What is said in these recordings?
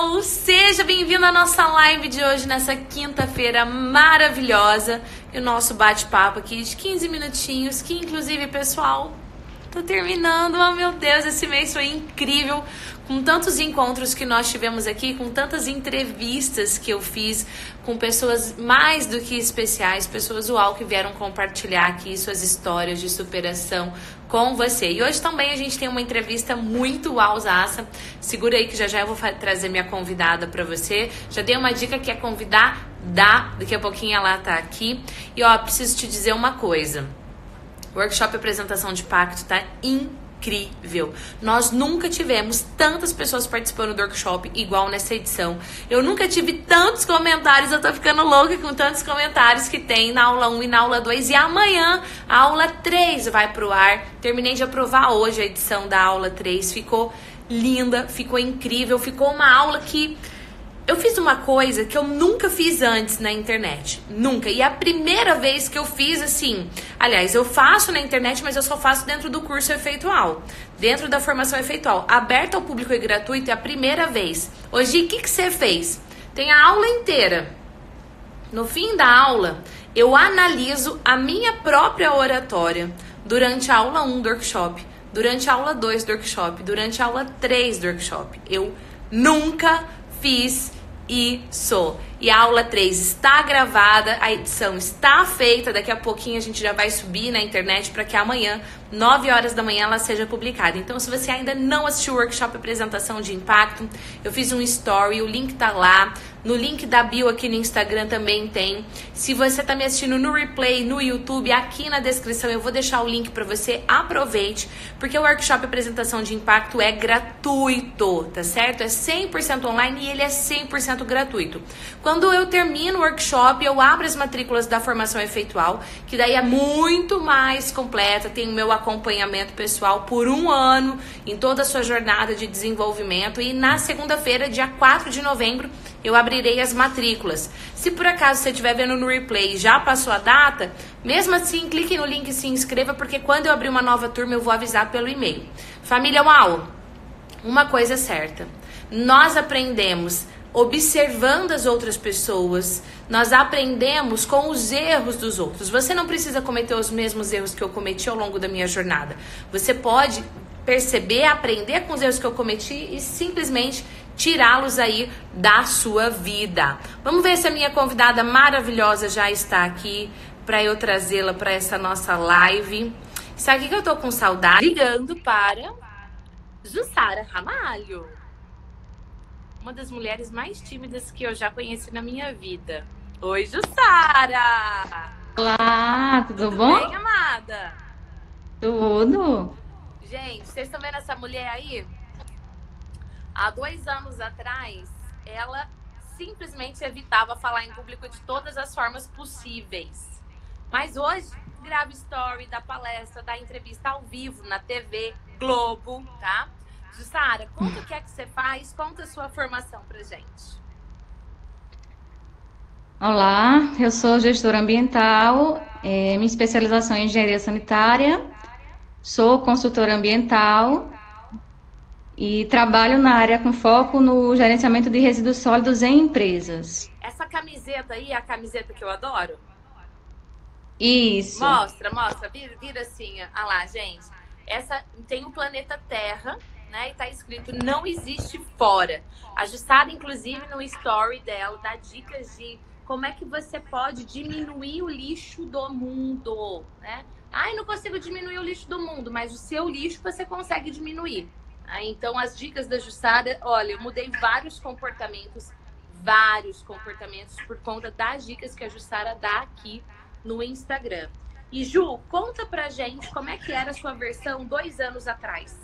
pessoal, seja bem-vindo à nossa live de hoje, nessa quinta-feira maravilhosa. E o nosso bate-papo aqui de 15 minutinhos, que inclusive, pessoal, tô terminando. Oh, meu Deus, esse mês foi incrível, com tantos encontros que nós tivemos aqui, com tantas entrevistas que eu fiz com pessoas mais do que especiais, pessoas uau, que vieram compartilhar aqui suas histórias de superação com você. E hoje também a gente tem uma entrevista muito uauzaça. Segura aí que já já eu vou trazer minha convidada pra você. Já dei uma dica que é convidar da, daqui a pouquinho ela tá aqui. E ó, preciso te dizer uma coisa. O workshop Apresentação de Pacto tá incrível. Nós nunca tivemos tantas pessoas participando do workshop igual nessa edição. Eu nunca tive tantos comentários, eu tô ficando louca com tantos comentários que tem na aula 1 e na aula 2. E amanhã a aula 3 vai pro ar. Terminei de aprovar hoje a edição da aula 3. Ficou linda, ficou incrível, ficou uma aula que... Eu fiz uma coisa que eu nunca fiz antes na internet, nunca, e a primeira vez que eu fiz assim, aliás, eu faço na internet, mas eu só faço dentro do curso efeitual, dentro da formação efeitual, aberta ao público e gratuito, é a primeira vez. Hoje, o que que você fez? Tem a aula inteira, no fim da aula, eu analiso a minha própria oratória durante a aula 1 do workshop, durante a aula 2 do workshop, durante a aula 3 do workshop, eu nunca fiz isso. E a aula 3 está gravada, a edição está feita, daqui a pouquinho a gente já vai subir na internet para que amanhã, 9 horas da manhã, ela seja publicada. Então, se você ainda não assistiu o workshop Apresentação de Impacto, eu fiz um story, o link tá lá, no link da bio aqui no Instagram também tem. Se você tá me assistindo no replay, no YouTube, aqui na descrição eu vou deixar o link para você, aproveite, porque o workshop Apresentação de Impacto é gratuito, tá certo? É 100% online e ele é 100% gratuito. Quando eu termino o workshop, eu abro as matrículas da formação efeitual, que daí é muito mais completa, tem o meu acompanhamento pessoal por um ano, em toda a sua jornada de desenvolvimento, e na segunda-feira, dia 4 de novembro, eu abrirei as matrículas. Se por acaso você estiver vendo no replay e já passou a data, mesmo assim, clique no link e se inscreva, porque quando eu abrir uma nova turma, eu vou avisar pelo e-mail. Família Uau, uma coisa é certa, nós aprendemos observando as outras pessoas, nós aprendemos com os erros dos outros. Você não precisa cometer os mesmos erros que eu cometi ao longo da minha jornada. Você pode perceber, aprender com os erros que eu cometi e simplesmente tirá-los aí da sua vida. Vamos ver se a minha convidada maravilhosa já está aqui para eu trazê-la para essa nossa live. Isso aqui que eu tô com saudade. Ligando para Jussara Ramalho, uma das mulheres mais tímidas que eu já conheci na minha vida. Oi, Jussara! Olá, tudo bom? Tudo bem, amada? Tudo! Gente, vocês estão vendo essa mulher aí? Há 2 anos atrás, ela simplesmente evitava falar em público de todas as formas possíveis. Mas hoje, grava story, dá palestra, dá entrevista ao vivo na TV Globo, tá? Jussara, conta o que é que você faz, conta a sua formação pra gente. Olá, eu sou gestora ambiental, minha especialização é em engenharia sanitária, sou consultora ambiental e trabalho na área com foco no gerenciamento de resíduos sólidos em empresas. Essa camiseta aí é a camiseta que eu adoro? Isso. Mostra, mostra, vira assim, olha lá, gente. Essa tem o planeta Terra, né, e tá escrito "não existe fora". A Jussara, inclusive, no story dela, dá dicas de como é que você pode diminuir o lixo do mundo, né? Ah, eu não consigo diminuir o lixo do mundo, mas o seu lixo você consegue diminuir. Ah, então, as dicas da Jussara, olha, eu mudei vários comportamentos por conta das dicas que a Jussara dá aqui no Instagram. E Ju, conta pra gente como é que era a sua versão 2 anos atrás.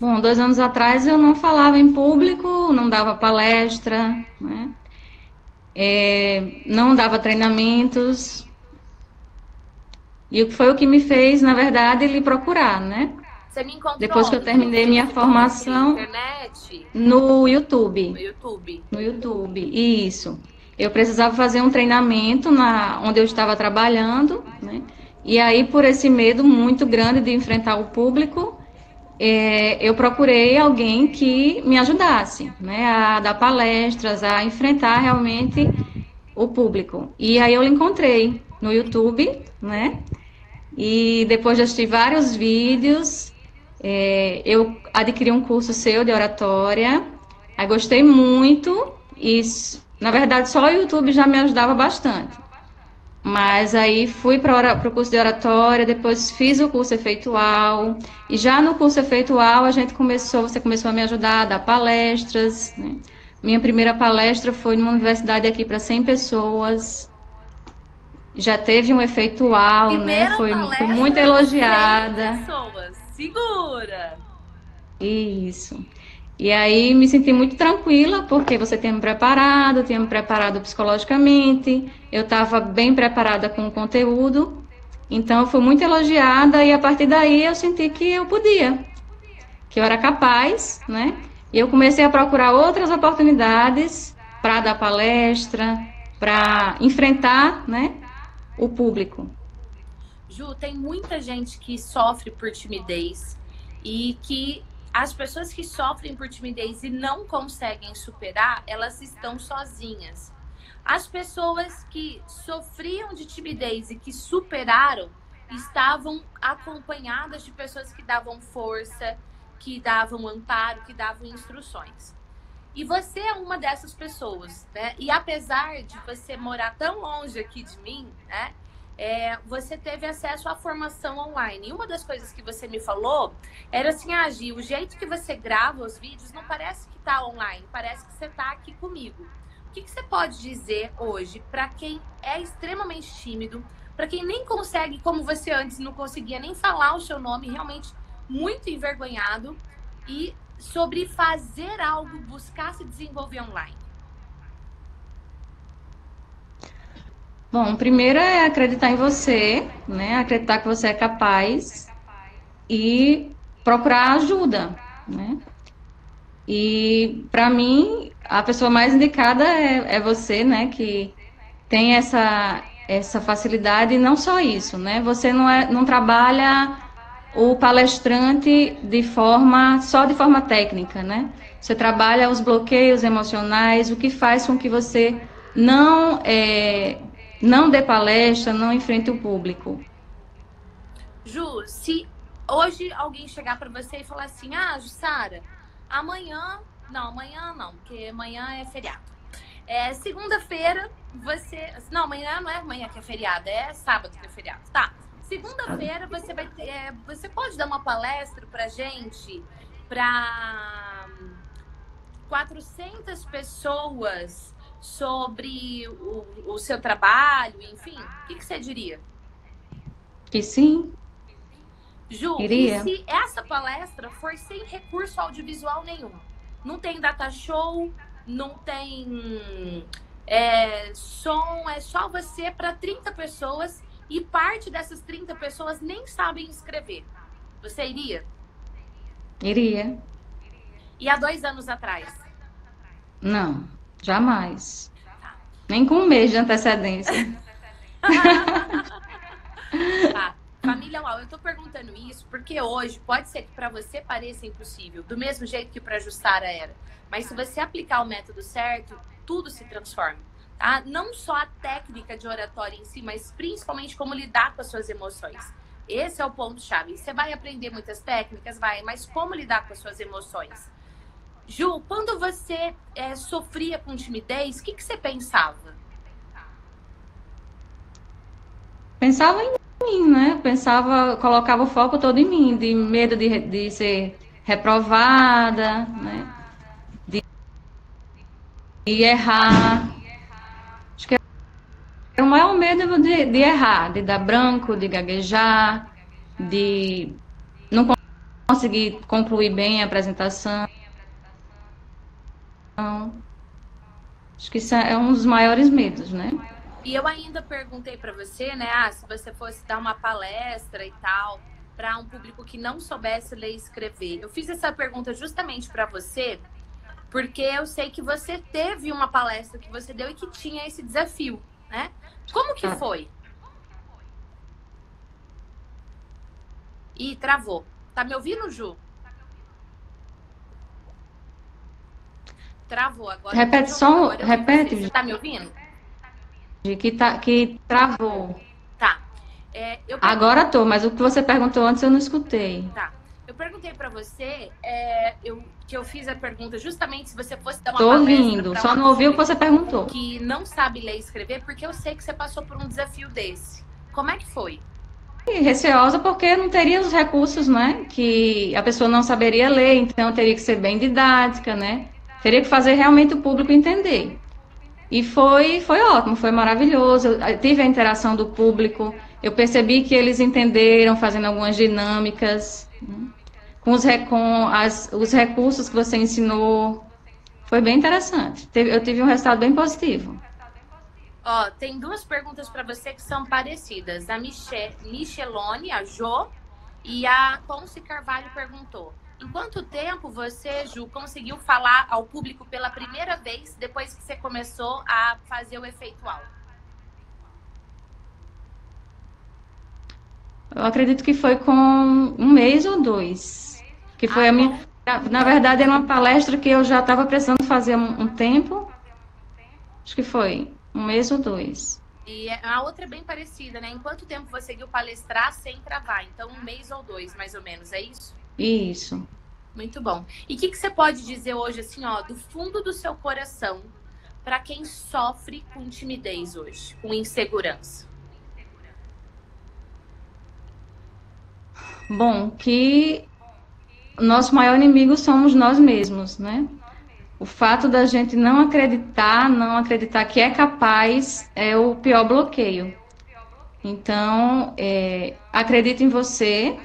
Bom, 2 anos atrás eu não falava em público, não dava palestra, né? Não dava treinamentos. E foi o que me fez, na verdade, lhe procurar, né? Você me encontrou? Depois que eu terminei minha formação no YouTube. No YouTube. No YouTube, isso. Eu precisava fazer um treinamento onde eu estava trabalhando, né? E aí, por esse medo muito grande de enfrentar o público, eu procurei alguém que me ajudasse, né, a dar palestras, a enfrentar realmente o público. E aí eu encontrei no YouTube, né, e depois de assistir vários vídeos, eu adquiri um curso seu de oratória, aí gostei muito, e na verdade só o YouTube já me ajudava bastante. Mas aí fui para o curso de oratória, depois fiz o curso efeitual, e já no curso efeitual a gente começou, você começou a me ajudar a dar palestras, né? Minha primeira palestra foi numa universidade aqui para 100 pessoas, já teve um efeitual, né? Foi muito elogiada. Pessoas, segura! Isso. E aí me senti muito tranquila, porque você tinha me preparado psicologicamente, eu estava bem preparada com o conteúdo, então eu fui muito elogiada e a partir daí eu senti que eu podia, que eu era capaz, né? E eu comecei a procurar outras oportunidades para dar palestra, para enfrentar, né, o público. Ju, tem muita gente que sofre por timidez e que... as pessoas que sofrem por timidez e não conseguem superar, elas estão sozinhas. As pessoas que sofriam de timidez e que superaram, estavam acompanhadas de pessoas que davam força, que davam amparo, que davam instruções. E você é uma dessas pessoas, né? E apesar de você morar tão longe aqui de mim, né? Você teve acesso à formação online. E uma das coisas que você me falou era assim, ah, Gi, o jeito que você grava os vídeos não parece que está online, parece que você está aqui comigo. O que você pode dizer hoje para quem é extremamente tímido, para quem nem consegue, como você antes não conseguia nem falar o seu nome, realmente muito envergonhado, e sobre fazer algo, buscar se desenvolver online? Bom, primeiro é acreditar em você, né? Acreditar que você é capaz e procurar ajuda, né? E para mim a pessoa mais indicada é você, né? Que tem essa facilidade e não só isso, né? Você não trabalha o palestrante só de forma técnica, né? Você trabalha os bloqueios emocionais, o que faz com que você não dê palestra, não enfrente o público. Ju, se hoje alguém chegar para você e falar assim, ah, Jussara, amanhã não, porque amanhã é feriado. Segunda-feira você... Não, amanhã não é amanhã que é feriado, é sábado que é feriado. Tá, segunda-feira você vai ter... você pode dar uma palestra pra gente, pra 400 pessoas... sobre o seu trabalho, enfim, o que você diria? Que sim. Ju, e se essa palestra for sem recurso audiovisual nenhum? Não tem data show, não tem som, é só você para 30 pessoas e parte dessas 30 pessoas nem sabem escrever. Você iria? Iria. E há 2 anos atrás? Não. Jamais. Tá. Nem com um mês de antecedência. Tá. Família Uau, eu tô perguntando isso porque hoje pode ser que para você pareça impossível, do mesmo jeito que para Jussara era. Mas se você aplicar o método certo, tudo se transforma. Tá? Não só a técnica de oratória em si, mas principalmente como lidar com as suas emoções. Esse é o ponto-chave. Você vai aprender muitas técnicas, vai, mas como lidar com as suas emoções? Ju, quando você sofria com timidez, o que você pensava? Pensava em mim, né? Colocava o foco todo em mim, de medo de ser reprovada, né? De errar. Acho que é o maior medo de errar, de dar branco, de gaguejar, de não conseguir concluir bem a apresentação. Acho que isso é um dos maiores medos, né? E eu ainda perguntei para você, né? Ah, se você fosse dar uma palestra e tal, para um público que não soubesse ler e escrever. Eu fiz essa pergunta justamente para você, porque eu sei que você teve uma palestra que você deu e que tinha esse desafio, né? Como que foi? Ih, travou. Tá me ouvindo, Ju? Travou agora. Repete só, repete. Você tá me ouvindo? Que travou. Tá. Eu agora tô, mas o que você perguntou antes eu não escutei. Tá. Eu perguntei para você, que eu fiz a pergunta justamente se você fosse dar uma palestra. Tô ouvindo, só não ouvi o que você perguntou. Que não sabe ler e escrever, porque eu sei que você passou por um desafio desse. Como é que foi? Receosa porque não teria os recursos, né? Que a pessoa não saberia ler, então teria que ser bem didática, né? Teria que fazer realmente o público entender. E foi ótimo, foi maravilhoso. Eu tive a interação do público, eu percebi que eles entenderam, fazendo algumas dinâmicas, né? Com os recursos que você ensinou. Foi bem interessante. Eu tive um resultado bem positivo. Ó, tem duas perguntas para você que são parecidas. A Michelone, a Jo, e a Ponce Carvalho perguntou: em quanto tempo você, Ju, conseguiu falar ao público pela primeira vez depois que você começou a fazer o efeitual? Eu acredito que foi com 1 mês ou 2. Que foi a minha... Na verdade, era uma palestra que eu já estava precisando fazer há um tempo. Acho que foi 1 mês ou 2. E a outra é bem parecida, né? Em quanto tempo você conseguiu palestrar sem travar? Então, 1 mês ou 2, mais ou menos, é isso? Isso. Muito bom. E o que você pode dizer hoje, assim, ó, do fundo do seu coração, para quem sofre com timidez hoje, com insegurança? Bom, que nosso maior inimigo somos nós mesmos, né? O fato da gente não acreditar que é capaz é o pior bloqueio. Então, acredite em você,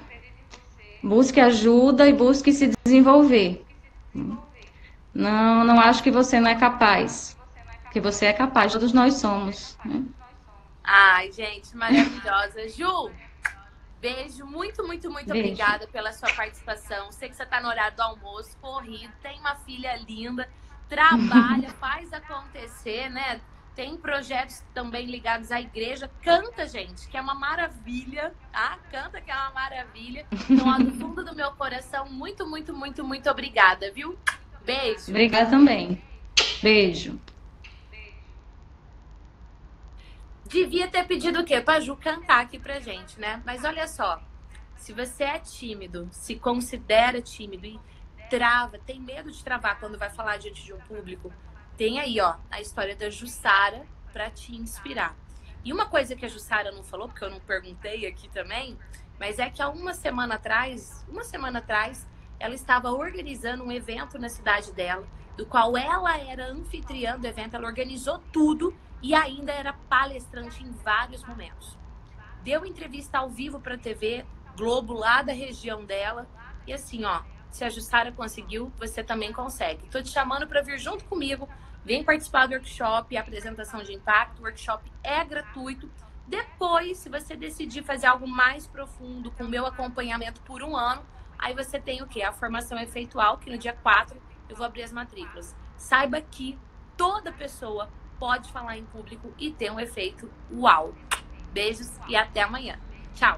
busque ajuda e busque se desenvolver. Não acho que você não é capaz, porque você é capaz, todos nós somos. Né? Ai, gente, maravilhosa. Ju, beijo, muito beijo. Obrigada pela sua participação. Sei que você está no horário do almoço, corrido, tem uma filha linda, trabalha, faz acontecer, né? Tem projetos também ligados à igreja. Canta, gente, que é uma maravilha, tá? Canta, que é uma maravilha. Então, ó, do fundo do meu coração, muito obrigada, viu? Beijo. Obrigada também. Beijo. Devia ter pedido o quê? Pra Ju cantar aqui pra gente, né? Mas olha só, se você é tímido, se considera tímido e trava, tem medo de travar quando vai falar diante de um público, tem aí, ó, a história da Jussara pra te inspirar. E uma coisa que a Jussara não falou, porque eu não perguntei aqui também, mas é que há uma semana atrás, ela estava organizando um evento na cidade dela, do qual ela era anfitriã do evento, ela organizou tudo, e ainda era palestrante em vários momentos. Deu entrevista ao vivo para a TV Globo, lá da região dela. E assim, ó, se a Jussara conseguiu, você também consegue. Tô te chamando para vir junto comigo. Vem participar do workshop, apresentação de impacto. O workshop é gratuito. Depois, se você decidir fazer algo mais profundo com o meu acompanhamento por 1 ano, aí você tem o quê? A formação efeitual, que no dia 4 eu vou abrir as matrículas. Saiba que toda pessoa pode falar em público e ter um efeito uau. Beijos e até amanhã. Tchau.